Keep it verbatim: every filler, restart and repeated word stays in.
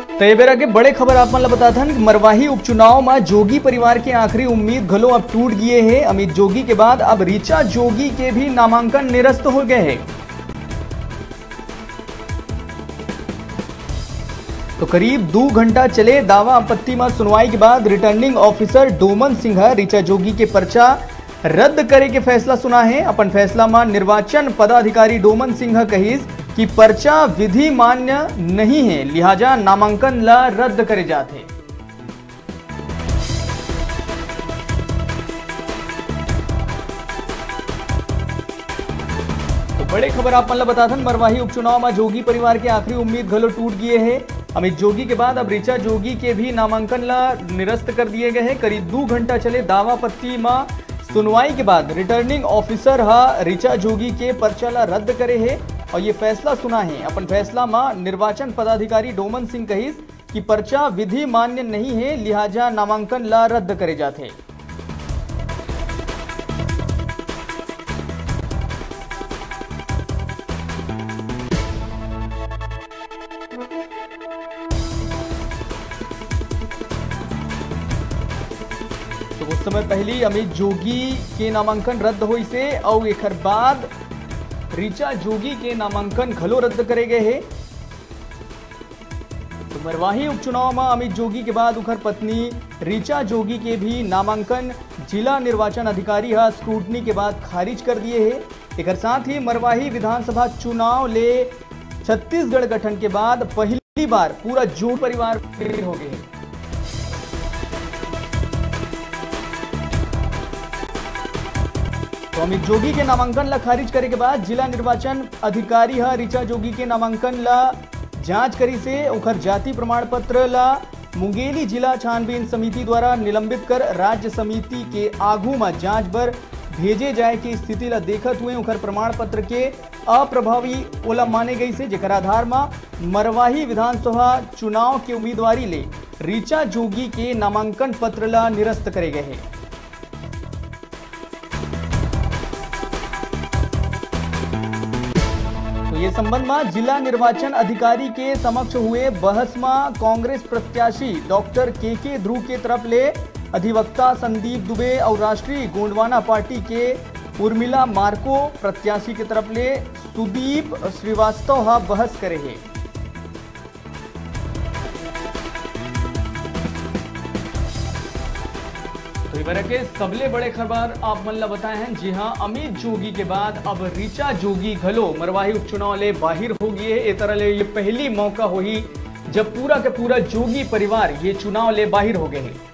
तो ये बेरा के बड़े खबर आप मतलब बता था मरवाही उपचुनाव में जोगी परिवार के आखिरी उम्मीद घलो अब टूट गए हैं। अमित जोगी के बाद अब ऋचा जोगी के भी नामांकन निरस्त हो गए हैं। तो करीब दो घंटा चले दावा आपत्ति में सुनवाई के बाद रिटर्निंग ऑफिसर डोमन सिंह ऋचा जोगी के पर्चा रद्द करे के फैसला सुना है। अपन फैसला में निर्वाचन पदाधिकारी डोमन सिंह कहिस कि पर्चा विधि मान्य नहीं है, लिहाजा नामांकन ला रद्द करे जाते। तो बड़े खबर आप मतलब बता थन मरवाही उपचुनाव में जोगी परिवार के आखिरी उम्मीद घलो टूट गए हैं। अमित जोगी के बाद अब ऋचा जोगी के भी नामांकन ला निरस्त कर दिए गए हैं। करीब दो घंटा चले दावापत्ति में सुनवाई के बाद रिटर्निंग ऑफिसर हा ऋचा जोगी के पर्चा ला रद्द करे है और ये फैसला सुना है। अपन फैसला में निर्वाचन पदाधिकारी डोमन सिंह कहिस कि पर्चा विधि मान्य नहीं है, लिहाजा नामांकन ला रद्द करे जाते। तो उस समय पहली अमित जोगी के नामांकन रद्द हो इसे और एक बाद ऋचा जोगी के नामांकन घलो रद्द करे गए हैं। तो मरवाही उपचुनाव में अमित जोगी के बाद उखर पत्नी ऋचा जोगी के भी नामांकन जिला निर्वाचन अधिकारी हा स्क्रूटनी के बाद खारिज कर दिए हैं। एक साथ ही मरवाही विधानसभा चुनाव ले छत्तीसगढ़ गठन के बाद पहली बार पूरा जोगी परिवार फिर हो गए। तो अमित जोगी के नामांकन ला खारिज करे के बाद जिला निर्वाचन अधिकारी हा ऋचा जोगी के नामांकन ला जांच करी से उखर जाति प्रमाण पत्र ला मुंगेली जिला छानबीन समिति द्वारा निलंबित कर राज्य समिति के आगू में जांच बर भेजे जाए की स्थिति ला देखत हुए उखर प्रमाण पत्र के अप्रभावी ओला माने गई से, जेकर आधार में मरवाही विधानसभा चुनाव के उम्मीदवारी ले ऋचा जोगी के नामांकन पत्र ला निरस्त करे गए है। ये संबंध में जिला निर्वाचन अधिकारी के समक्ष हुए बहस में कांग्रेस प्रत्याशी डॉक्टर के के ध्रुव के तरफ ले अधिवक्ता संदीप दुबे और राष्ट्रीय गोंडवाना पार्टी के उर्मिला मार्को प्रत्याशी के तरफ ले सुदीप श्रीवास्तव हा बहस करे है। तो इबारे के सबले बड़े खबर आप मल्ला बताए हैं। जी हाँ, अमित जोगी के बाद अब ऋचा जोगी घलो मरवाही उपचुनाव ले बाहर हो गई है। ए तरह ले ये पहली मौका हुई जब पूरा के पूरा जोगी परिवार ये चुनाव ले बाहर हो गए हैं।